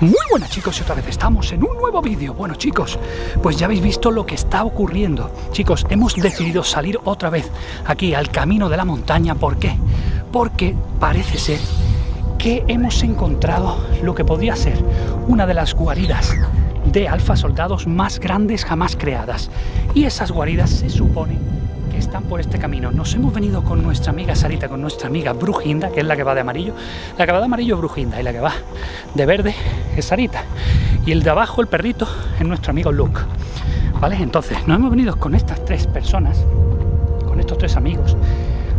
Muy buenas, chicos, y otra vez estamos en un nuevo vídeo. Bueno, chicos, pues ya habéis visto lo que está ocurriendo. Chicos, hemos decidido salir otra vez aquí al camino de la montaña. ¿Por qué? Porque parece ser que hemos encontrado lo que podría ser una de las guaridas de alfa soldados más grandes jamás creadas. Y esas guaridas se supone que están por este camino. Nos hemos venido con nuestra amiga Sarita, con nuestra amiga Brujinda, que es la que va de amarillo. La que va de amarillo es Brujinda y la que va de verde es Sarita. Y el de abajo, el perrito, es nuestro amigo Luke. ¿Vale? Entonces, nos hemos venido con estas tres personas, con estos tres amigos,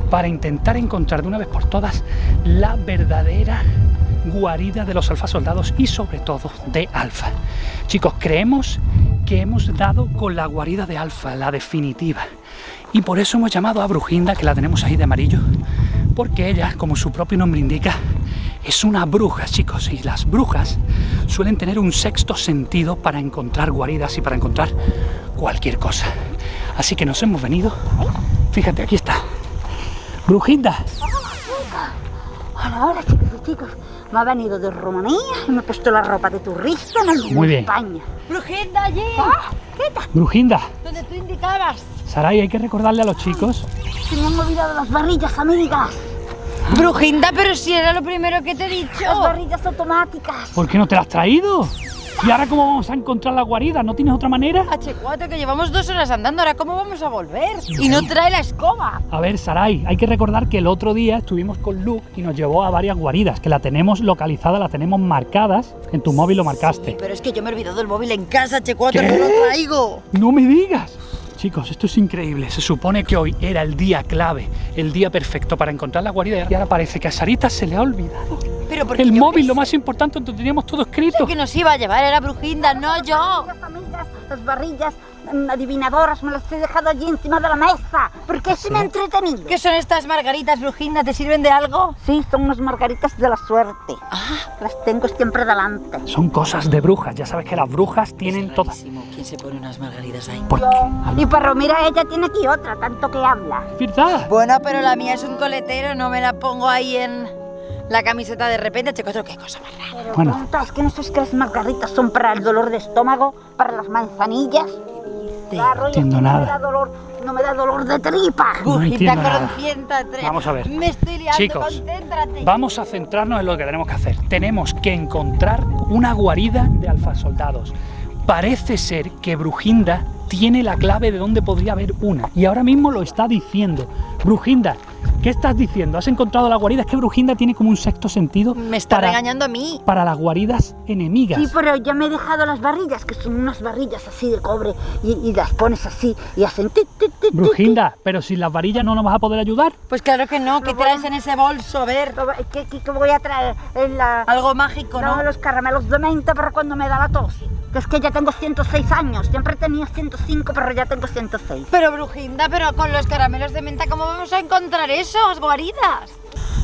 para intentar encontrar de una vez por todas la verdadera guarida de los alfa soldados y sobre todo de alfa. Chicos, creemos que hemos dado con la guarida de alfa, la definitiva, y por eso hemos llamado a Brujinda, que la tenemos ahí de amarillo, porque ella, como su propio nombre indica, es una bruja, chicos, y las brujas suelen tener un sexto sentido para encontrar guaridas y para encontrar cualquier cosa. Así que nos hemos venido, fíjate, aquí está Brujinda. Hola, chicos y chicos. Me ha venido de Rumanía y me he puesto la ropa de turista en muy bien. España. Brujinda, allí. ¿Ah? ¿Qué tal? Brujinda. Donde tú indicabas. Saray, hay que recordarle a los chicos. Se me han olvidado las barrillas, amigas. Brujinda, pero si era lo primero que te he dicho. Las barrillas automáticas. ¿Por qué no te las has traído? ¿Y ahora cómo vamos a encontrar la guarida? ¿No tienes otra manera? H4, que llevamos 2 horas andando, ¿ahora cómo vamos a volver? Y no trae la escoba. A ver, Saray, hay que recordar que el otro día estuvimos con Luke y nos llevó a varias guaridas, que la tenemos localizada, la tenemos marcadas. En tu móvil lo marcaste. Sí, pero es que yo me he olvidado del móvil en casa, H4, ¿qué? No lo traigo. ¡No me digas! Chicos, esto es increíble. Se supone que hoy era el día clave, el día perfecto para encontrar la guarida, y ahora parece que a Sarita se le ha olvidado. Pero el móvil, lo más importante, donde teníamos todo escrito. Lo que nos iba a llevar era Brujinda, no yo. Amigas, las barrillas adivinadoras me las he dejado allí encima de la mesa, porque así me he entretenido. ¿Qué son estas margaritas, Brujinda? ¿Te sirven de algo? Sí, son unas margaritas de la suerte. Ah, las tengo siempre delante. Son cosas de brujas, ya sabes que las brujas tienen todas. ¿Quién se pone unas margaritas ahí? ¿Por qué? Pero mira, ella tiene aquí otra, tanto que habla. ¿Verdad? Bueno, pero la mía es un coletero, no me la pongo ahí en la camiseta de repente, chicos, qué cosa más rara. Pero bueno, es que no sabes que las margaritas son para el dolor de estómago, para las manzanillas. Sí, no entiendo nada. No me da dolor de tripa. Brujinda, conciéntrate. Vamos a ver. Me estoy liando, chicos, concéntrate. Vamos a centrarnos en lo que tenemos que hacer. Tenemos que encontrar una guarida de alfa soldados. Parece ser que Brujinda tiene la clave de dónde podría haber una, y ahora mismo lo está diciendo. Brujinda, ¿qué estás diciendo? ¿Has encontrado la guarida? Es que Brujinda tiene como un sexto sentido. Me está regañando a mí. Para las guaridas enemigas. Sí, pero ya me he dejado las barrillas, que son unas barrillas así de cobre, y las pones así y hacen tit, tit, tit. Brujinda, pero sin las varillas no nos vas a poder ayudar. Pues claro que no, ¿qué traes en ese bolso? A ver, ¿qué voy a traer? Algo mágico, ¿no? No, los caramelos de menta para cuando me da la tos. Es que ya tengo 106 años, siempre he tenido 105, pero ya tengo 106. Pero Brujinda, pero con los caramelos de menta, ¿cómo vamos a encontrar esos guaridas?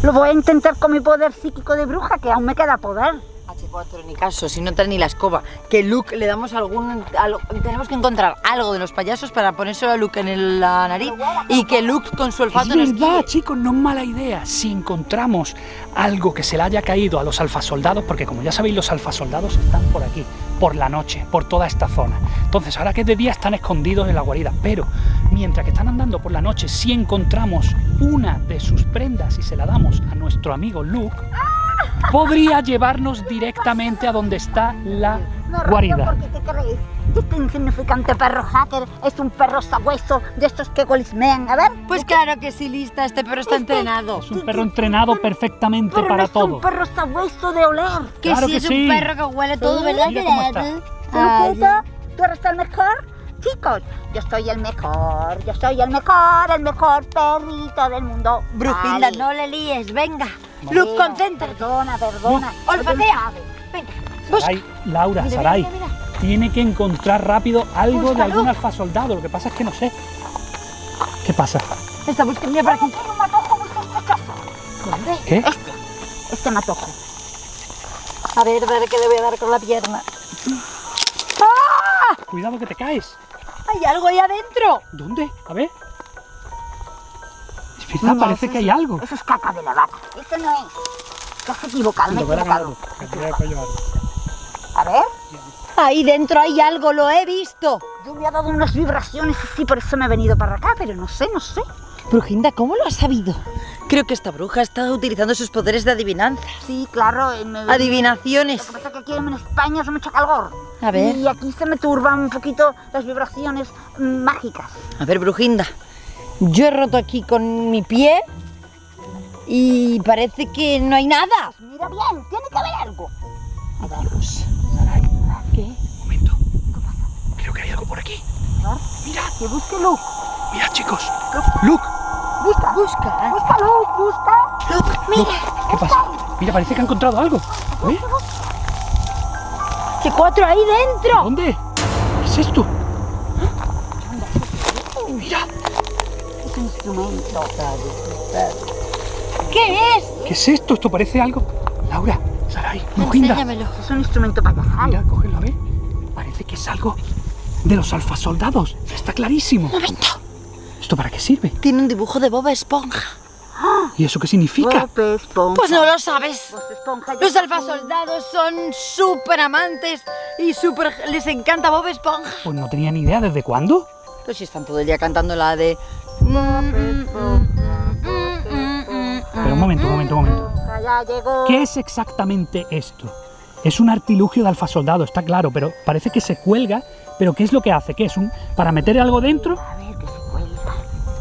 Lo voy a intentar con mi poder psíquico de bruja, que aún me queda poder. H4, ni caso, si no trae ni la escoba. Que Luke le damos tenemos que encontrar algo de los payasos para ponérselo a Luke en la nariz, y que Luke con su olfato nos guíe. Es verdad, chicos, no es mala idea. Si encontramos algo que se le haya caído a los alfasoldados, porque como ya sabéis, los alfasoldados están por aquí, por la noche, por toda esta zona. Entonces, ahora que es de día, están escondidos en la guarida, pero mientras que están andando por la noche, si encontramos una de sus prendas y se la damos a nuestro amigo Luke, podría llevarnos directamente a donde está la guarida. ¿Qué creéis? Este insignificante perro hacker es un perro sabueso de estos que golismean, a ver. Pues claro que sí, lista, este perro está entrenado. Es un perro entrenado perfectamente para todo. Es un perro sabueso de oler. Que claro, sí, que es un perro que huele todo, ¿verdad? Mira cómo está. ¿Tú eres el mejor? Chicos, yo soy el mejor, el mejor perrito del mundo. Brujinda, no le líes, venga. Luke, concéntrate. Perdona. Olfatea. Venga. Saray, Laura, mira, Saray, mira. Tiene que encontrar rápido algo. Búscalo. De algún alfa soldado. Lo que pasa es que no sé. ¿Qué pasa? Esta busca, mira, para aquí. ¿Qué? Este matojo. A ver, que le voy a dar con la pierna. ¡Ah! Cuidado que te caes. Hay algo ahí adentro. ¿Dónde? A ver. Quizá no, parece que hay algo. Eso es caca de la vaca. Eso no es. Te has equivocado. Me he equivocado. A ver. Ahí dentro hay algo, lo he visto. Yo me ha dado unas vibraciones así, por eso me he venido para acá, pero no sé, no sé. Brujinda, ¿cómo lo has sabido? Creo que esta bruja está utilizando sus poderes de adivinanza. Sí, claro. Adivinaciones. Lo que pasa es que aquí en España hace mucho calor. A ver. Y aquí se me turban un poquito las vibraciones mágicas. A ver, Brujinda. Yo he roto aquí con mi pie y parece que no hay nada. Pues mira bien, tiene que haber algo. A ver. ¿Qué? Un momento. ¿Qué pasa? Creo que hay algo por aquí. Mira. Que busque Luke. Mira, chicos. Luke. Busca, busca. Busca, Luke, busca. Luke, mira. ¿Qué pasa? Mira, parece que ha encontrado algo. ¿Eh? H4 ahí dentro. ¿Dónde? ¿Qué es esto? ¿Eh? Mira. Es un instrumento. ¿Qué es? ¿Qué es esto? Esto parece algo. Laura, Sarai, Brujinda. Enséñamelo. Es un instrumento para cazar. Mira, cógelo, a ver. Parece que es algo de los alfa soldados. Está clarísimo. Un momento. ¿Esto para qué sirve? Tiene un dibujo de Bob Esponja. ¿Y eso qué significa? Pues no lo sabes. Los alfa soldados son súper amantes y súper les encanta Bob Esponja. Pues no tenía ni idea. ¿Desde cuándo? Pues si están todo el día cantando la de... Pero un momento. ¿Qué es exactamente esto? Es un artilugio de alfa soldado, está claro, pero parece que se cuelga. ¿Pero qué es lo que hace? ¿Qué es? ¿Para meter algo dentro?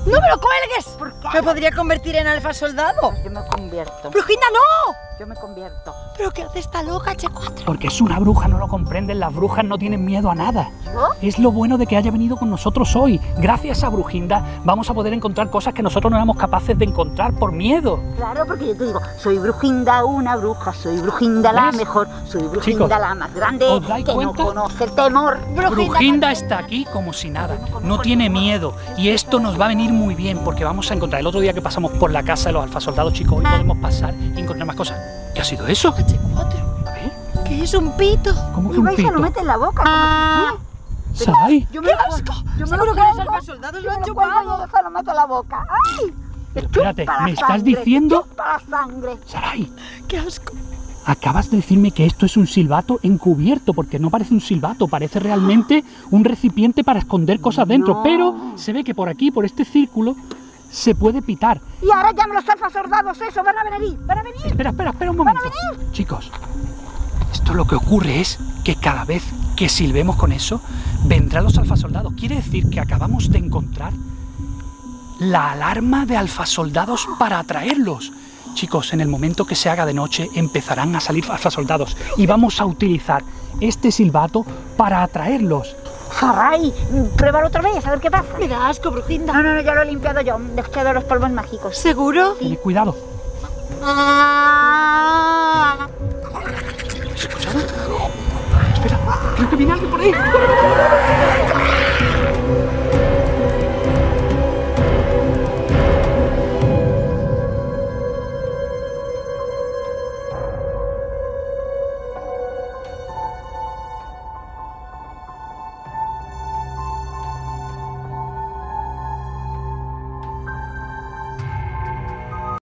¡No me lo cuelgues! ¿Por qué? ¿Me podría convertir en alfa soldado? Yo me convierto. ¡Brujinda, no! Yo me convierto. ¿Pero qué hace esta loca, H4? Porque es una bruja, no lo comprenden. Las brujas no tienen miedo a nada. ¿No? Es lo bueno de que haya venido con nosotros hoy. Gracias a Brujinda vamos a poder encontrar cosas que nosotros no éramos capaces de encontrar por miedo. Claro, porque yo te digo, soy Brujinda, una bruja. Soy Brujinda, ¿ves? La mejor. Soy Brujinda, chicos, la más grande. ¿Os dais cuenta? No conoce el temor. Brujinda está aquí como si nada. No tiene miedo. Y esto nos va a venir muy bien, porque vamos a encontrar... El otro día que pasamos por la casa de los alfasoldados, chicos, hoy podemos pasar y encontrar más cosas. ¿Qué ha sido eso? H4. A ver. ¿Qué es un pito? ¿Cómo que un pito? Y se lo mete en la boca. ¡Sarai! ¡Qué asco! Yo me lo que los alfasoldados lo han chupado. Se lo mete en la boca. ¡Ay! Espérate, ¿me estás diciendo? ¡Sarai! ¡Qué asco! Acabas de decirme que esto es un silbato encubierto, porque no parece un silbato, parece realmente un recipiente para esconder cosas dentro, no. Pero se ve que por aquí, por este círculo, se puede pitar. Y ahora ya me los alfa soldados, eso, van a venir. Espera un momento. ¿Van a venir? Chicos, esto lo que ocurre es que cada vez que silbemos con eso, vendrán los alfa soldados. Quiere decir que acabamos de encontrar la alarma de alfa soldados para atraerlos. Chicos, en el momento que se haga de noche empezarán a salir alfasoldados y vamos a utilizar este silbato para atraerlos. ¡Sarai! Pruébalo otra vez, a ver qué pasa. Me da asco, Brujinda. No, ya lo he limpiado yo. Les quedo los polvos mágicos. ¿Seguro? Sí. Tened cuidado. ¿Escuchado? Espera, creo que viene alguien por ahí.